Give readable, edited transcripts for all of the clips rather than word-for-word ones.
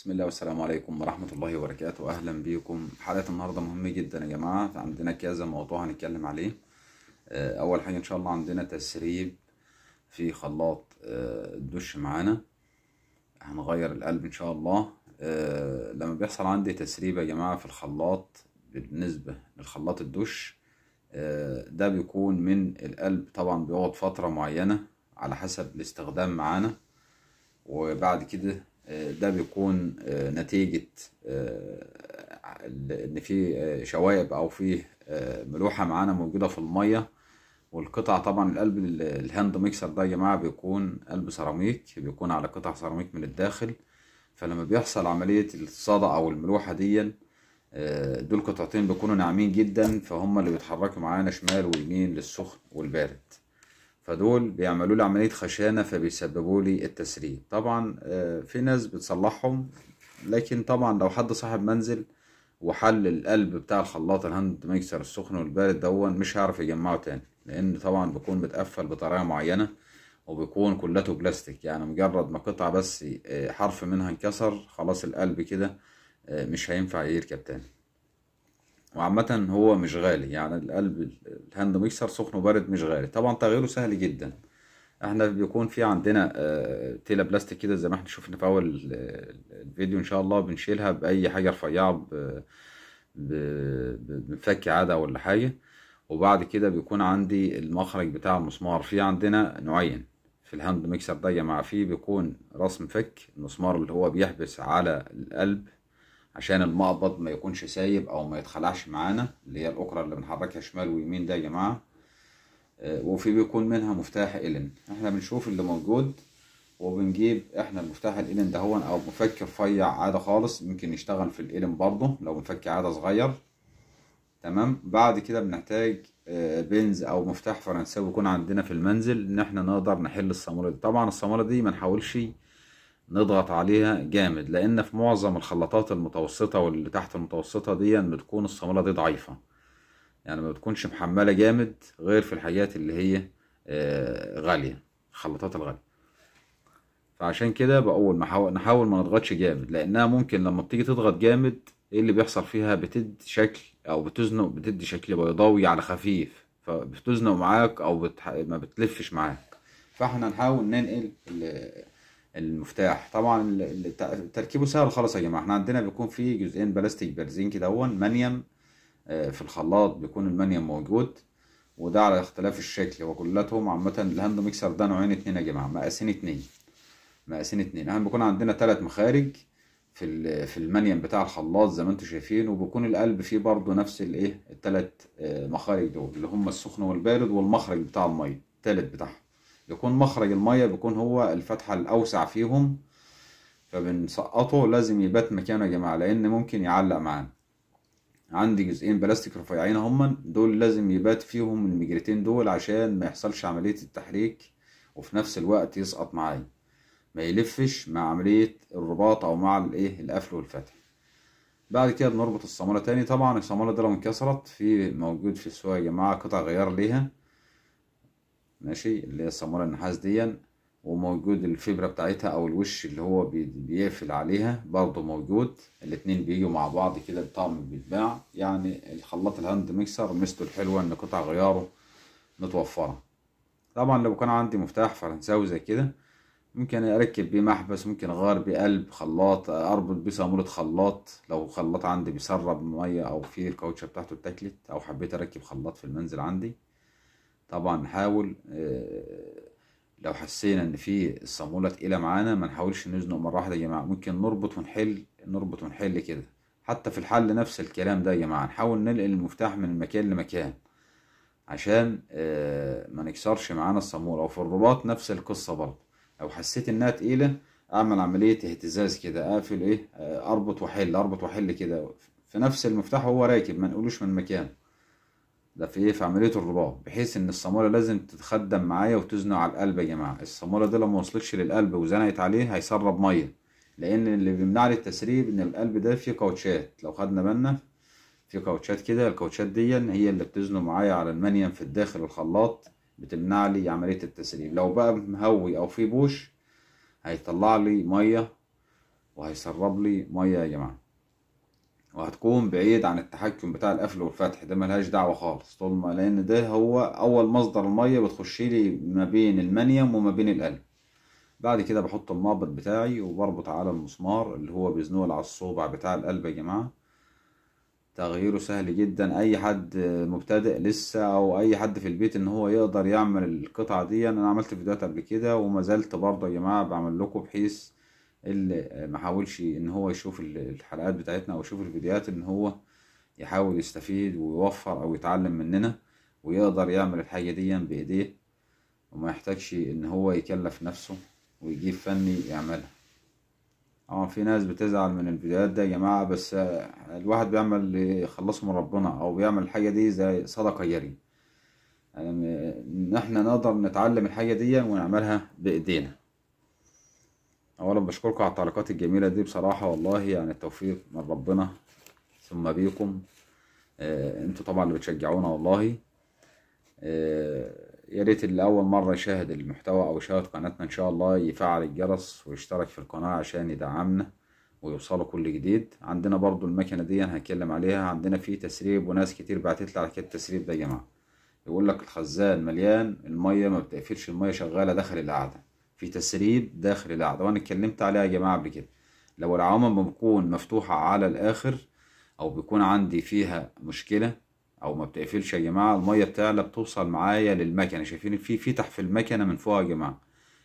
بسم الله والسلام عليكم ورحمة الله وبركاته. أهلا بيكم. حلقة النهاردة مهمة جدا يا جماعة، عندنا كذا موضوع هنتكلم عليه. أول حاجة إن شاء الله عندنا تسريب في خلاط الدش معانا، هنغير القلب إن شاء الله. لما بيحصل عندي تسريب يا جماعة في الخلاط بالنسبة للخلاط الدش ده بيكون من القلب، طبعا بيقعد فترة معينة على حسب الاستخدام معانا، وبعد كده ده بيكون نتيجة ان في شوايب او في ملوحة معانا موجودة في المية والقطع. طبعا القلب الهاند ميكسر ده يا جماعة بيكون قلب سيراميك، بيكون على قطع سيراميك من الداخل، فلما بيحصل عملية الصدى او الملوحة دي، دول قطعتين بيكونوا ناعمين جدا، فهم اللي بيتحركوا معانا شمال ويمين للسخن والبارد، فدول بيعملوا لي عمليه خشانه فبيسببوا لي التسريب. طبعا في ناس بتصلحهم، لكن طبعا لو حد صاحب منزل وحل القلب بتاع الخلاط الهاند ميكسر السخن والبارد دون، مش هيعرف يجمعه تاني، لان طبعا بيكون متقفل بطريقه معينه وبيكون كلته بلاستيك، يعني مجرد ما قطعه بس حرف منها انكسر خلاص القلب كده مش هينفع يركب تاني. وعامة هو مش غالي، يعني القلب الهاند ميكسر سخن وبارد مش غالي، طبعا تغييره سهل جدا. احنا بيكون في عندنا تيلة بلاستيك كده زي ما احنا شفنا في اول الفيديو ان شاء الله، بنشيلها باي حاجة رفيعة بمفك عادة ولا حاجة. وبعد كده بيكون عندي المخرج بتاع المسمار، في عندنا نوعين في الهاند ميكسر ده يا جماعة، فيه بيكون راس مفك المسمار اللي هو بيحبس على القلب عشان المقبض ما يكونش سايب او ما يتخلعش معانا، اللي هي الاقرة اللي بنحركها شمال ويمين ده يا جماعه. وفي بيكون منها مفتاح الين، احنا بنشوف اللي موجود وبنجيب احنا المفتاح الين ده هو، او مفك رفيع عاده خالص، ممكن يشتغل في الين برضه لو مفك عاده صغير، تمام. بعد كده بنحتاج بنز او مفتاح فرنساوي يكون عندنا في المنزل، ان احنا نقدر نحل الصامولة دي. طبعا الصامولة دي ما نحاولش نضغط عليها جامد، لان في معظم الخلاطات المتوسطه واللي تحت المتوسطه دي بتكون الصاموله دي ضعيفه، يعني ما بتكونش محمله جامد غير في الحاجات اللي هي غاليه، الخلاطات الغاليه. فعشان كده بقول نحاول ما نضغطش جامد، لانها ممكن لما بتيجي تضغط جامد ايه اللي بيحصل فيها، بتدي شكل او بتزنق، بتدي شكل بيضاوي على خفيف، فبتزنق معاك او ما بتلفش معاك. فاحنا نحاول ننقل المفتاح. طبعا تركيبه سهل خالص يا جماعه، احنا عندنا بيكون في جزئين بلاستيك بارزين كده هو، منيم في الخلاط بيكون المنيم موجود، وده على اختلاف الشكل، وكلتهم عامه الهاند ميكسر ده نوعين اتنين يا جماعه، مقاسين اتنين. احنا بيكون عندنا 3 مخارج في المنيم بتاع الخلاط زي ما انتم شايفين، وبيكون القلب فيه برضو نفس الايه الثلاث مخارج دول اللي هم السخن والبارد والمخرج بتاع الميه الثالث بتاعهم. يكون مخرج المية بيكون هو الفتحة الأوسع فيهم، فبنسقطه لازم يبات مكانه يا جماعة، لأن ممكن يعلق معانا. عندي جزئين بلاستيك رفيعين هما، دول لازم يبات فيهم المجرتين دول عشان ما يحصلش عملية التحريك، وفي نفس الوقت يسقط معايا ما يلفش مع عملية الرباط أو مع الإيه القفل والفتح. بعد كده بنربط الصامولة تاني. طبعا الصامولة دي لو انكسرت في موجود في السوق يا جماعة قطع غيار ليها، ماشي، اللي هي الصامولة النحاس دي، وموجود الفبرة بتاعتها او الوش اللي هو بيقفل عليها برضه موجود، الاتنين بيجوا مع بعض كده بطعم بيتباع. يعني الخلاط الهاند ميكسر ميزته الحلوة ان قطع غياره متوفرة. طبعا لو كان عندي مفتاح فرنساوي زي كده ممكن اركب بيه محبس، ممكن اغير بيه قلب خلاط، اربط بيه صامولة خلاط لو خلاط عندي بيسرب مية او في الكاوتشة بتاعته اتاكلت، او حبيت اركب خلاط في المنزل عندي. طبعا نحاول لو حسينا ان في الصاموله تقيله معانا ما نحاولش نزنق مره واحده يا جماعه، ممكن نربط ونحل كده. حتى في الحل نفس الكلام ده يا جماعه، نحاول ننقل المفتاح من مكان لمكان عشان ما نكسرش معانا الصاموله. وفي الرباط نفس القصه برضه، لو حسيت انها تقيله اعمل عمليه اهتزاز كده، اقفل ايه اربط واحل كده في نفس المفتاح وهو راكب، ما نقولوش من مكانه، ده في ايه في عمليه الرباط، بحيث ان الصاموله لازم تتخدم معايا وتزنق على القلب يا جماعه. الصاموله دي لو ما وصلتش للقلب وزنقت عليه هيسرب ميه، لان اللي بيمنع لي التسريب ان القلب ده فيه كاوتشات، لو خدنا بالنا فيه كاوتشات كده، الكاوتشات دي هي اللي بتزنق معايا على المنيم في الداخل الخلاط، بتمنع لي عمليه التسريب. لو بقى مهوي او فيه بوش هيطلع لي ميه وهيسرب لي ميه يا جماعه، وهتكون بعيد عن التحكم بتاع القفل والفتح، ده ملهاش دعوه خالص طول ما، لان ده هو اول مصدر الميه بتخش لي ما بين المنيم وما بين القلب. بعد كده بحط المابط بتاعي وبربط على المسمار اللي هو بيزنقل على الصوبع بتاع القلب يا جماعه. تغييره سهل جدا، اي حد مبتدئ لسه او اي حد في البيت ان هو يقدر يعمل القطعه دي. انا عملت فيديوهات قبل كده وما زلت برضه يا جماعه بعمل لكم، بحيث اللي ما حاولش ان هو يشوف الحلقات بتاعتنا او يشوف الفيديوهات ان هو يحاول يستفيد ويوفر او يتعلم مننا ويقدر يعمل الحاجه دي بايديه وما يحتاجش ان هو يكلف نفسه ويجيب فني يعملها. طبعا في ناس بتزعل من الفيديوهات ده يا جماعه، بس الواحد بيعمل اللي يخلصه من ربنا او بيعمل الحاجه دي زي صدقه جاريه، يعني ان احنا نقدر نتعلم الحاجه دي ونعملها بايدينا. اولا بشكركم على التعليقات الجميله دي بصراحه، والله يعني التوفيق من ربنا ثم بيكم انتوا طبعا اللي بتشجعونا والله. يا ريت اللي اول مره يشاهد المحتوى او يشاهد قناتنا ان شاء الله يفعل الجرس ويشترك في القناه عشان يدعمنا ويوصله كل جديد. عندنا برضو المكنه دي هنتكلم عليها، عندنا في تسريب وناس كتير بعتت لي على كده التسريب ده يا جماعه، يقول لك الخزان مليان الميه ما بتقفلش، الميه شغاله داخل القعده، في تسريب داخل القعده وانا اتكلمت عليها يا جماعه قبل كده. لو العوامل بتكون مفتوحه على الاخر او بيكون عندي فيها مشكله او ما بتقفلش يا جماعه، الميه بتعلى بتوصل معايا للمكنه. شايفين في فتح في المكنه من فوق يا جماعه،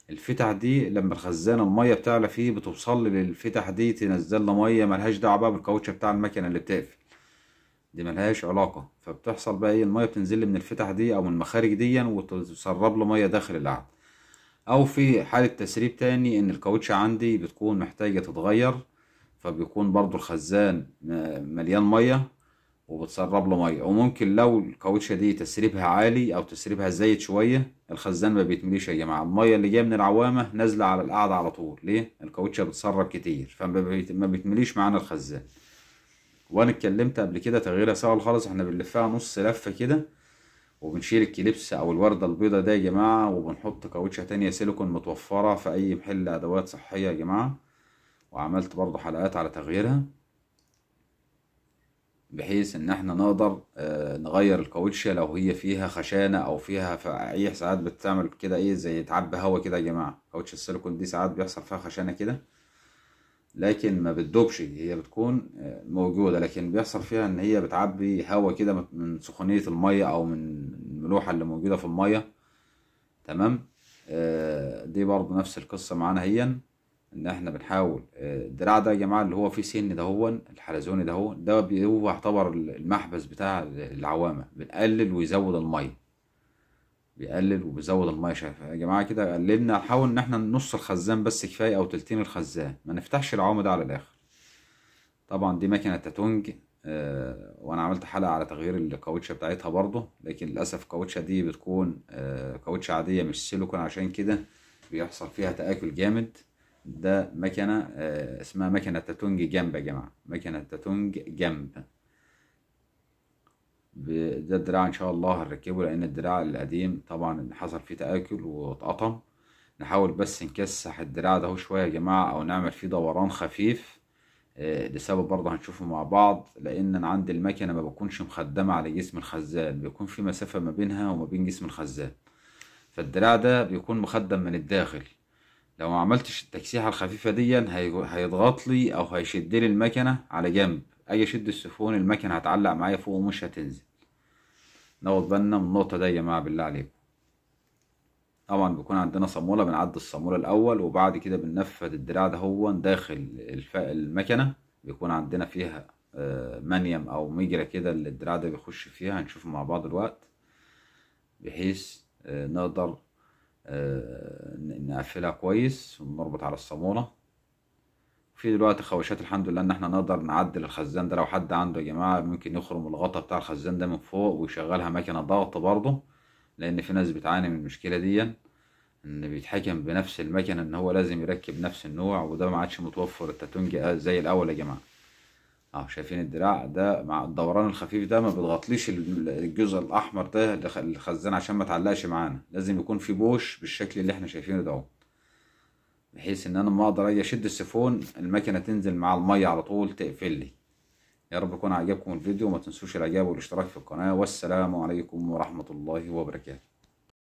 الفتح دي لما الخزان الميه بتعلى فيه بتوصل للفتح دي تنزل لنا ميه، ملهاش دعوه بقى بالكاوتشه بتاع المكنه اللي بتقفل دي، ملهاش علاقه. فبتحصل بقى ايه، الميه بتنزل لي من الفتح دي او من المخارج دي وتسرب له ميه داخل القعده. او في حاله تسريب تاني ان الكاوتشه عندي بتكون محتاجه تتغير، فبيكون برضو الخزان مليان ميه وبتسرب له ميه. وممكن لو الكاوتشه دي تسريبها عالي او تسريبها زايد شويه الخزان ما بيتمليش يا جماعه، الميه اللي جايه من العوامه نازله على القعده على طول. ليه؟ الكاوتشه بتسرب كتير فما بيتمليش معانا الخزان. وانا اتكلمت قبل كده تغييرها سهل خالص، احنا بنلفها نص لفه كده وبنشيل الكليبس او الورده البيضه ده يا جماعه، وبنحط كاوتشه تانيه سيليكون متوفره في اي محل ادوات صحيه يا جماعه. وعملت برضه حلقات على تغييرها بحيث ان احنا نقدر نغير الكاوتشه لو هي فيها خشانه او فيها فقاعيح. ساعات بتعمل كده ايه زي تعب هوا كده يا جماعه، كاوتشه السيليكون دي ساعات بيحصل فيها خشانه كده، لكن ما بتدوبش، هي بتكون موجوده لكن بيحصل فيها ان هي بتعبي هوا كده من سخونيه الميه او من الملوحه اللي موجوده في الميه. تمام، دي برضو نفس القصه معانا، هي ان احنا بنحاول الدراع ده يا جماعه اللي هو فيه سن ده هو الحلزوني ده هو ده هو يعتبر المحبس بتاع العوامه، بنقلل ويزود الميه، بيقلل وبيزود الميه. شايف يا جماعه كده قللنا، نحاول ان احنا نص الخزان بس كفايه او تلتين الخزان، ما نفتحش العوامه ده على الاخر. طبعا دي ماكينه تاتونج وانا عملت حلقه على تغيير الكاوتشه بتاعتها برضه، لكن للاسف الكاوتشه دي بتكون كاوتشه عاديه مش سيليكون، عشان كده بيحصل فيها تآكل جامد. ده مكنه اسمها مكنه تاتونج جنب يا جماعه، مكنه تاتونج جنب. ده الدراع ان شاء الله هنركبه، لان الدراع القديم طبعا حصل فيه تآكل واتقطم. نحاول بس نكسح الدراع ده شويه يا جماعه او نعمل فيه دوران خفيف لسبب برضه هنشوفه مع بعض، لان انا عندي المكنه ما بكونش مخدمه على جسم الخزان، بيكون في مسافه ما بينها وما بين جسم الخزان، فالدراع ده بيكون مخدم من الداخل. لو ما عملتش التكسيحه الخفيفه دي هيضغط لي او هيشد لي المكنه على جنب، اجي اشد السفون المكنه هتعلق معايا فوق ومش هتنزل. ناخد بالنا من النقطه دي يا جماعه بالله عليكم. طبعا بيكون عندنا صاموله، بنعدي الصاموله الاول وبعد كده بننفذ الدراع ده هو داخل المكنه، بيكون عندنا فيها منيم او مجرى كده اللي الدراع ده بيخش فيها، هنشوفه مع بعض الوقت، بحيث نقدر نقفلها كويس ونربط على الصامولة. في دلوقتي خواشات الحمد لله ان احنا نقدر نعدل الخزان ده، لو حد عنده يا جماعة ممكن يخرم الغطا بتاع الخزان ده من فوق ويشغلها مكنة ضغط برضه، لان في ناس بتعاني من المشكلة دي ان بيتحكم بنفس المكنة ان هو لازم يركب نفس النوع، وده ما عادش متوفر التاتونج زي الاول يا جماعة. اهو شايفين الدراع ده مع الدوران الخفيف ده ما بيضغطليش الجزء الاحمر ده الخزان عشان ما تعلقش معانا، لازم يكون في بوش بالشكل اللي احنا شايفينه ده، بحيث ان انا ما اقدر اجي اشد السيفون الماكينه تنزل مع الميه على طول تقفل لي. يا رب يكون عجبكم الفيديو، وما تنسوش الاعجاب والاشتراك في القناه، والسلام عليكم ورحمه الله وبركاته.